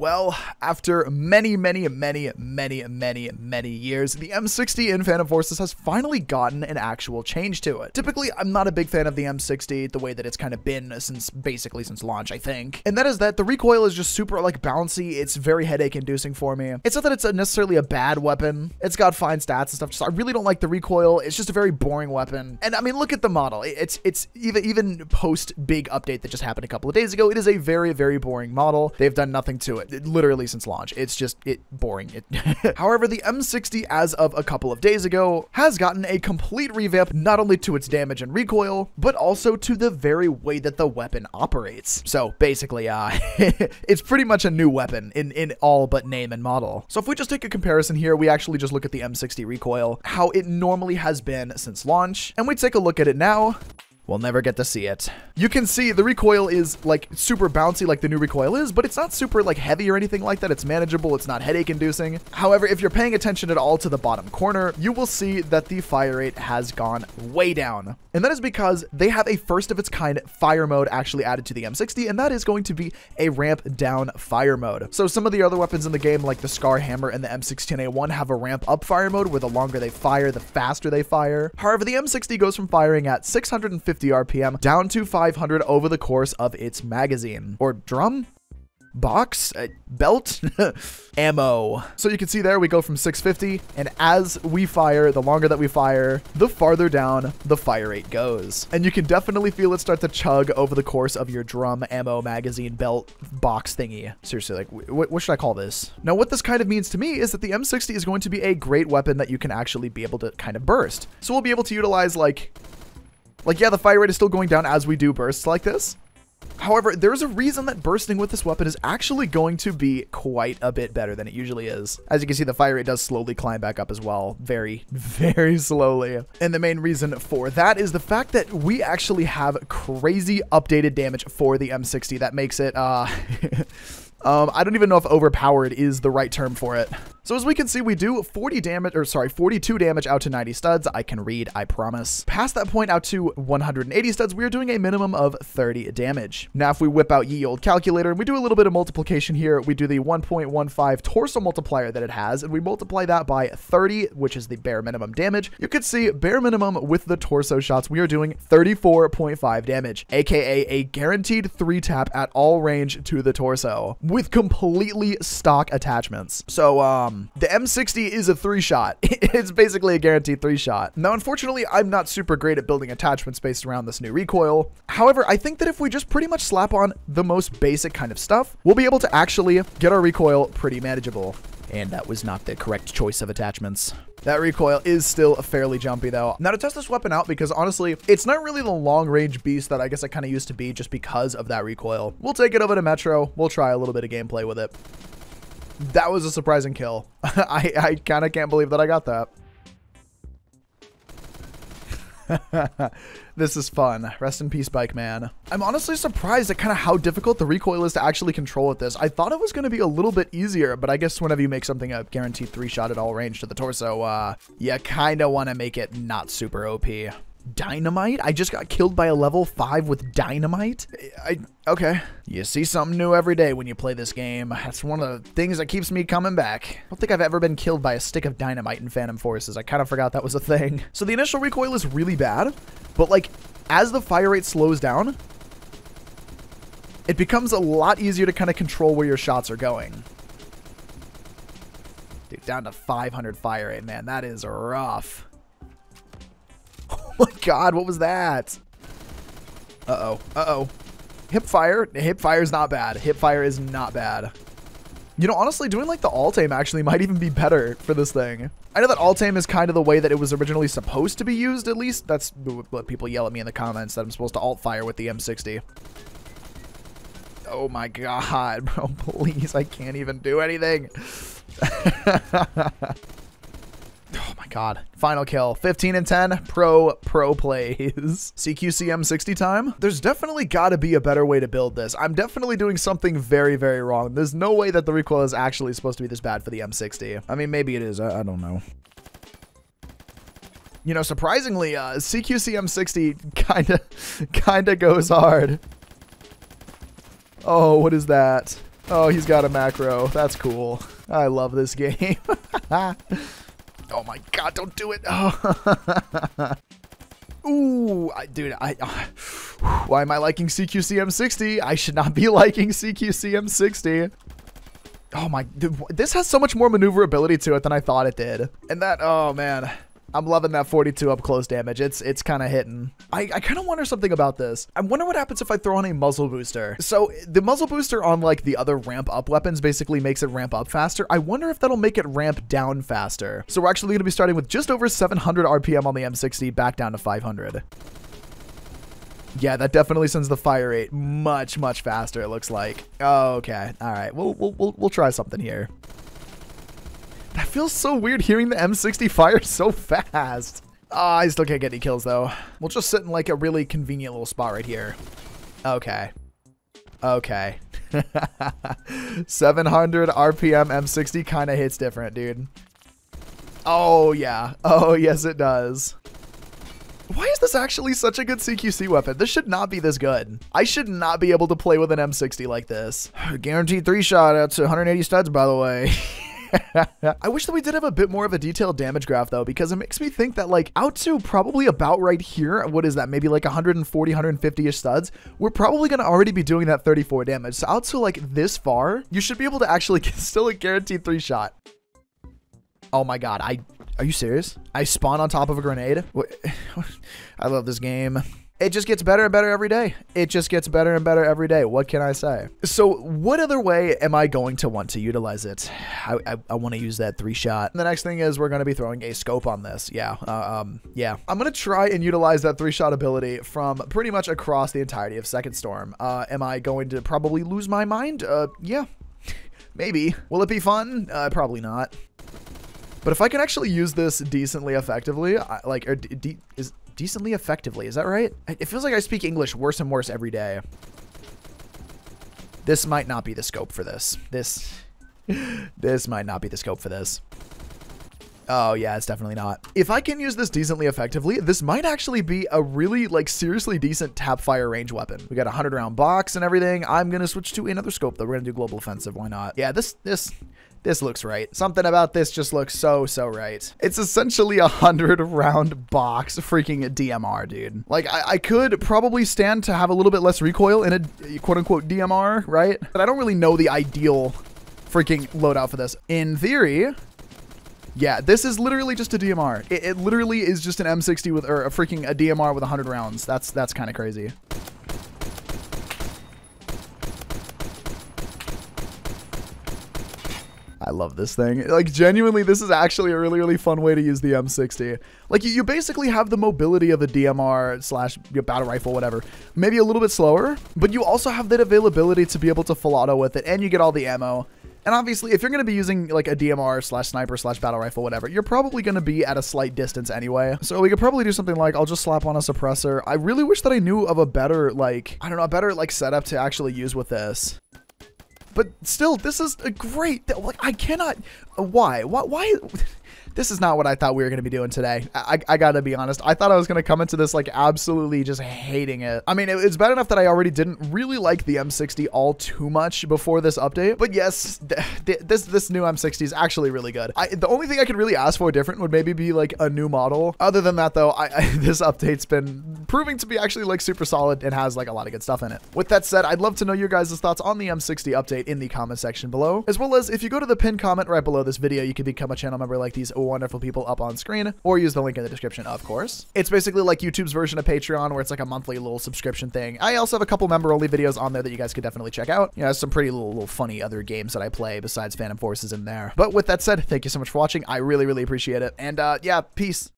Well, after many years, the M60 in Phantom Forces has finally gotten an actual change to it. Typically, I'm not a big fan of the M60, the way that it's kind of been basically since launch, I think. And that is that the recoil is just super, like, bouncy. It's very headache-inducing for me. It's not that it's necessarily a bad weapon. It's got fine stats and stuff. Just, I really don't like the recoil. It's just a very boring weapon. And, I mean, look at the model. It's even post-big update that just happened a couple of days ago, it is a very boring model. They've done nothing to it. Literally since launch. It's just boring. However, the M60 as of a couple of days ago has gotten a complete revamp, not only to its damage and recoil, but also to the very way that the weapon operates. So basically, it's pretty much a new weapon in all but name and model. So if we just take a comparison here, we actually just look at the M60 recoil, how it normally has been since launch, and we take a look at it now. We'll never get to see it. You can see the recoil is like super bouncy like the new recoil is, but it's not super like heavy or anything like that. It's manageable. It's not headache inducing. However, if you're paying attention at all to the bottom corner, you will see that the fire rate has gone way down. And that is because they have a first of its kind fire mode actually added to the M60, and that is going to be a ramp down fire mode. So some of the other weapons in the game like the Scar Hammer and the M16A1 have a ramp up fire mode where the longer they fire, the faster they fire. However, the M60 goes from firing at 650 RPM down to 500 over the course of its magazine or drum box belt ammo. So you can see there we go from 650, and as we fire, the longer that we fire, the farther down the fire rate goes, and you can definitely feel it start to chug over the course of your drum ammo magazine belt box thingy. Seriously, like what should I call this? Now what this kind of means to me is that the M60 is going to be a great weapon that you can actually be able to kind of burst. So we'll be able to utilize like, yeah, the fire rate is still going down as we do bursts like this. However, there's a reason that bursting with this weapon is actually going to be quite a bit better than it usually is. As you can see, the fire rate does slowly climb back up as well. Very slowly. And the main reason for that is the fact that we actually have crazy updated damage for the M60. That makes it, I don't even know if overpowered is the right term for it. So as we can see, we do 42 damage out to 90 studs. I can read, I promise. Past that point out to 180 studs, we are doing a minimum of 30 damage. Now, if we whip out ye old calculator and we do a little bit of multiplication here, we do the 1.15 torso multiplier that it has, and we multiply that by 30, which is the bare minimum damage. You can see bare minimum with the torso shots, we are doing 34.5 damage, AKA a guaranteed 3-tap at all range to the torso with completely stock attachments. So, the M60 is a 3-shot. It's basically a guaranteed 3-shot. Now, unfortunately, I'm not super great at building attachments based around this new recoil. However, I think that if we just pretty much slap on the most basic kind of stuff, we'll be able to actually get our recoil pretty manageable. And that was not the correct choice of attachments. That recoil is still fairly jumpy though. Now to test this weapon out, because honestly, it's not really the long range beast that I guess I kind of used to be just because of that recoil. We'll take it over to Metro. We'll try a little bit of gameplay with it. That was a surprising kill. I kind of can't believe that I got that. This is fun. Rest in peace, bike man. I'm honestly surprised at kind of how difficult the recoil is to actually control at this. I thought it was going to be a little bit easier, but I guess whenever you make something a guaranteed 3-shot at all range to the torso, you kind of want to make it not super OP. Dynamite? I just got killed by a level 5 with dynamite? Okay. You see something new every day when you play this game. That's one of the things that keeps me coming back. I don't think I've ever been killed by a stick of dynamite in Phantom Forces. I kind of forgot that was a thing. So the initial recoil is really bad, but like as the fire rate slows down, it becomes a lot easier to kind of control where your shots are going. Dude, down to 500 fire rate, man. That is rough. Oh my God, what was that? Uh-oh. Hip fire is not bad. Hip fire is not bad. You know, honestly, doing like the alt aim actually might even be better for this thing. I know that alt aim is kind of the way that it was originally supposed to be used, at least. That's what people yell at me in the comments, that I'm supposed to alt fire with the M60. Oh my God, bro, please, I can't even do anything. Oh my God. Final kill. 15 and 10. Pro plays. CQCM 60 time. There's definitely got to be a better way to build this. I'm definitely doing something very wrong. There's no way that the recoil is actually supposed to be this bad for the M60. I mean, maybe it is. I don't know. You know, surprisingly, CQCM 60 kind of goes hard. Oh, what is that? Oh, he's got a macro. That's cool. I love this game. Oh my god, don't do it. Oh. Ooh, dude, why am I liking CQC M60? I should not be liking CQC M60. Oh my, dude, this has so much more maneuverability to it than I thought it did. And that, oh man, I'm loving that 42 up close damage. It's kind of hitting. I kind of wonder something about this. I wonder what happens if I throw on a muzzle booster. So the muzzle booster on like the other ramp up weapons basically makes it ramp up faster. I wonder if that'll make it ramp down faster. So we're actually gonna be starting with just over 700 RPM on the M60 back down to 500. Yeah, that definitely sends the fire rate much, much faster, it looks like. Okay, all right, we'll try something here. That feels so weird hearing the M60 fire so fast. I still can't get any kills though. We'll just sit in like a really convenient little spot right here. Okay. Okay. 700 RPM M60 kind of hits different, dude. Oh yeah. Oh yes it does. Why is this actually such a good CQC weapon? This should not be this good. I should not be able to play with an M60 like this. Guaranteed 3-shot at 180 studs, by the way. I wish that we did have a bit more of a detailed damage graph though, because it makes me think that like out to probably about right here, what is that? Maybe like 140, 150-ish studs. We're probably gonna already be doing that 34 damage. So out to like this far, you should be able to actually get still a guaranteed 3-shot. Oh my God, are you serious? I spawn on top of a grenade? I love this game. It just gets better and better every day. It just gets better and better every day. What can I say? So what other way am I going to want to utilize it? I want to use that 3-shot. The next thing is we're going to be throwing a scope on this. Yeah. Yeah. I'm going to try and utilize that 3-shot ability from pretty much across the entirety of Second Storm. Am I going to probably lose my mind? Yeah, maybe. Will it be fun? Probably not. But if I can actually use this decently effectively, decently effectively, is that right? It feels like I speak English worse and worse every day. This might not be the scope for this. This might not be the scope for this. Oh yeah, it's definitely not. If I can use this decently effectively, this might actually be a really like seriously decent tap fire range weapon. We got a 100-round box and everything. I'm gonna switch to another scope though. We're gonna do global offensive, why not? Yeah, this looks right. Something about this just looks so right. It's essentially a 100-round box freaking DMR, dude. Like I could probably stand to have a little bit less recoil in a quote unquote DMR, right? But I don't really know the ideal freaking loadout for this. In theory, yeah, this is literally just a DMR. It literally is just an M60 with, or a DMR with 100 rounds. That's kind of crazy. I love this thing. Like genuinely, this is actually a really fun way to use the M60. Like you basically have the mobility of a DMR / battle rifle, whatever. Maybe a little bit slower, but you also have that availability to be able to full auto with it, and you get all the ammo. And obviously, if you're going to be using like a DMR / sniper / battle rifle, whatever, you're probably going to be at a slight distance anyway. So we could probably do something like, I'll just slap on a suppressor. I really wish that I knew of a better, like, I don't know, a better like setup to actually use with this. But still, this is a great, like, I cannot, why? This is not what I thought we were going to be doing today. I gotta be honest. I thought I was going to come into this like absolutely just hating it. I mean, it's bad enough that I already didn't really like the M60 all too much before this update. But yes, this new M60 is actually really good. The only thing I could really ask for different would maybe be like a new model. Other than that though, this update's been proving to be actually like super solid and has like a lot of good stuff in it. With that said, I'd love to know your guys' thoughts on the M60 update in the comment section below. As well as if you go to the pinned comment right below this video, you can become a channel member like these wonderful people up on screen, or use the link in the description, of course. It's basically like YouTube's version of Patreon, where it's like a monthly little subscription thing. I also have a couple member-only videos on there that you guys could definitely check out. You know, some pretty little funny other games that I play besides Phantom Forces in there. But with that said, thank you so much for watching. I really appreciate it. And yeah, peace.